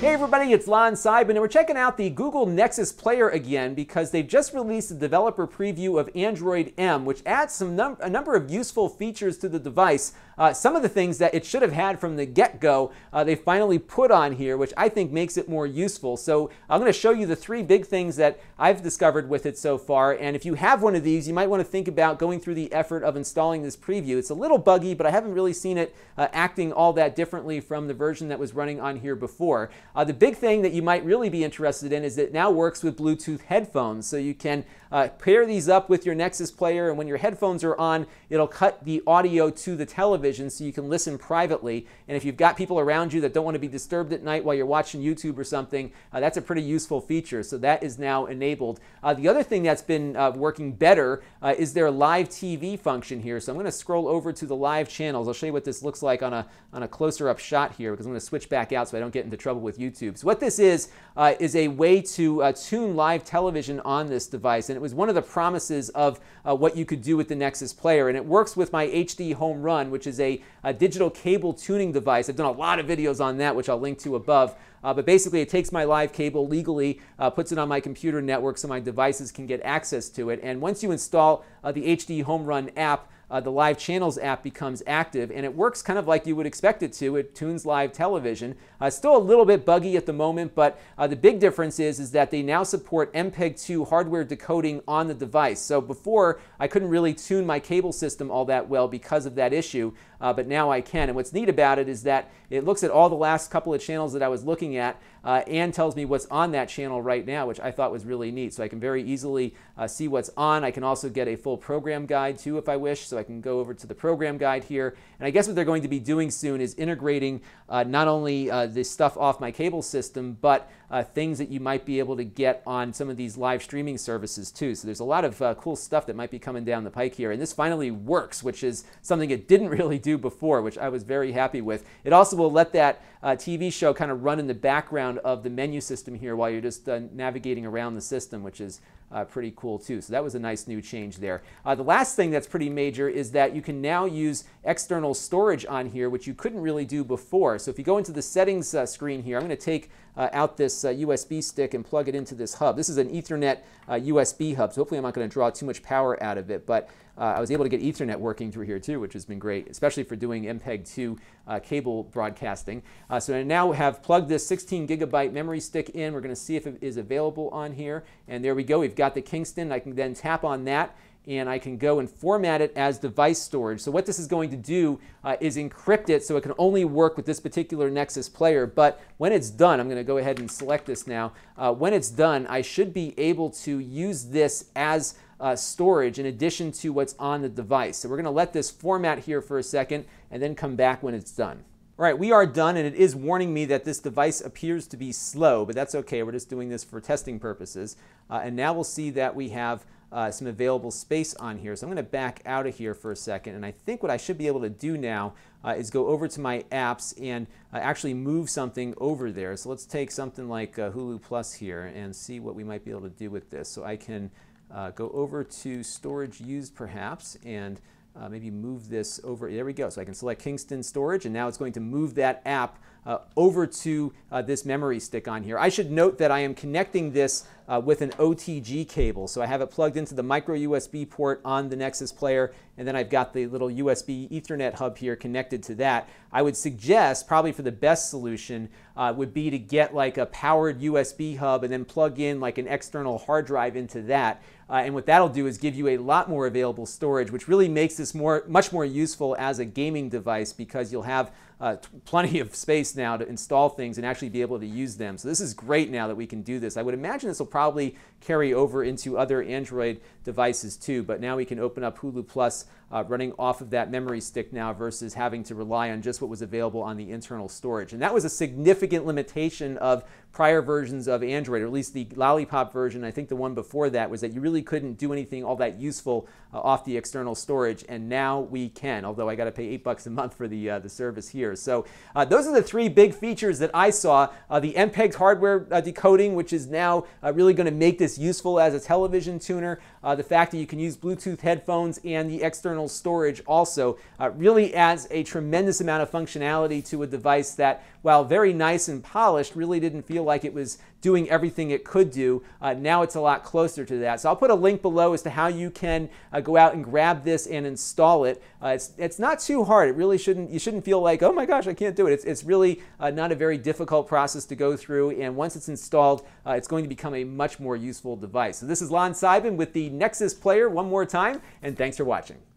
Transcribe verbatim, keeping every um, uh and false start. Hey everybody, it's Lon Seidman, and we're checking out the Google Nexus Player again because they've just released a developer preview of Android M, which adds some num a number of useful features to the device. Uh, some of the things that it should have had from the get-go, uh, they finally put on here, which I think makes it more useful. So I'm going to show you the three big things that I've discovered with it so far, and if you have one of these, you might want to think about going through the effort of installing this preview. It's a little buggy, but I haven't really seen it uh, acting all that differently from the version that was running on here before. Uh, the big thing that you might really be interested in is that it now works with Bluetooth headphones. So you can uh, pair these up with your Nexus Player, and when your headphones are on, it'll cut the audio to the television so you can listen privately. And if you've got people around you that don't want to be disturbed at night while you're watching YouTube or something, uh, that's a pretty useful feature. So that is now enabled. Uh, the other thing that's been uh, working better uh, is their live T V function here. So I'm going to scroll over to the live channels. I'll show you what this looks like on a, on a closer up shot here, because I'm going to switch back out so I don't get into trouble with you. YouTube. So what this is, uh, is a way to uh, tune live television on this device, and it was one of the promises of uh, what you could do with the Nexus Player, and it works with my H D Home Run, which is a, a digital cable tuning device. I've done a lot of videos on that, which I'll link to above. Uh, but basically, it takes my live cable legally, uh, puts it on my computer network so my devices can get access to it. And once you install uh, the H D Home Run app, uh, the Live Channels app becomes active, and it works kind of like you would expect it to. It tunes live television. Uh, still a little bit buggy at the moment, but uh, the big difference is, is that they now support M P E G two hardware decoding on the device. So before, I couldn't really tune my cable system all that well because of that issue, uh, but now I can. And what's neat about it is that it looks at all the last couple of channels that I was looking at at uh, and tells me what's on that channel right now, which I thought was really neat. So I can very easily uh, see what's on. I can also get a full program guide too if I wish. So I can go over to the program guide here, and I guess what they're going to be doing soon is integrating uh, not only uh, the stuff off my cable system, but uh, things that you might be able to get on some of these live streaming services too. So there's a lot of uh, cool stuff that might be coming down the pike here, and this finally works, which is something it didn't really do before, which I was very happy with. It also will let that uh, T V show kind of run in the background of the menu system here while you're just uh, navigating around the system, which is Uh, pretty cool too. So that was a nice new change there. Uh, the last thing that's pretty major is that you can now use external storage on here, which you couldn't really do before. So if you go into the settings uh, screen here, I'm going to take uh, out this uh, U S B stick and plug it into this hub. This is an Ethernet uh, U S B hub, so hopefully I'm not going to draw too much power out of it, but uh, I was able to get Ethernet working through here too, which has been great, especially for doing M P E G two uh, cable broadcasting. Uh, so I now have plugged this sixteen gigabyte memory stick in. We're going to see if it is available on here, and there we go. We've got the Kingston. I can then tap on that, and I can go and format it as device storage. So what this is going to do uh, is encrypt it so it can only work with this particular Nexus Player. But when it's done, I'm going to go ahead and select this now. Uh, when it's done, I should be able to use this as uh, storage in addition to what's on the device. So we're going to let this format here for a second and then come back when it's done. All right, we are done, and it is warning me that this device appears to be slow, but that's okay. We're just doing this for testing purposes. Uh, and now we'll see that we have uh, some available space on here. So I'm going to back out of here for a second, and I think what I should be able to do now uh, is go over to my apps and uh, actually move something over there. So let's take something like uh, Hulu Plus here and see what we might be able to do with this. So I can uh, go over to storage used perhaps, and Uh, maybe move this over. There we go. So I can select Kingston storage, and now it's going to move that app uh, over to uh, this memory stick on here. I should note that I am connecting this uh, with an O T G cable. So I have it plugged into the micro U S B port on the Nexus Player, and then I've got the little U S B Ethernet hub here connected to that. I would suggest probably for the best solution uh, would be to get like a powered U S B hub and then plug in like an external hard drive into that. Uh, and what that'll do is give you a lot more available storage, which really makes this more, much more useful as a gaming device, because you'll have uh, plenty of space now to install things and actually be able to use them. So this is great now that we can do this. I would imagine this will probably carry over into other Android devices too, but now we can open up Hulu Plus Uh, running off of that memory stick now versus having to rely on just what was available on the internal storage. And that was a significant limitation of prior versions of Android, or at least the Lollipop version. I think the one before that was that you really couldn't do anything all that useful uh, off the external storage, and now we can, although I got to pay eight bucks a month for the, uh, the service here. So uh, those are the three big features that I saw. Uh, the M P E G hardware uh, decoding, which is now uh, really really going to make this useful as a television tuner. Uh, the fact that you can use Bluetooth headphones and the external storage also uh, really adds a tremendous amount of functionality to a device that, while very nice and polished, really didn't feel like it was doing everything it could do. Uh, now it's a lot closer to that. So I'll put a link below as to how you can uh, go out and grab this and install it. Uh, it's, it's not too hard. It really shouldn't, you shouldn't feel like, oh my gosh, I can't do it. It's, it's really uh, not a very difficult process to go through. And once it's installed, uh, it's going to become a much more useful device. So this is Lon Seidman with the Nexus Player one more time, and thanks for watching.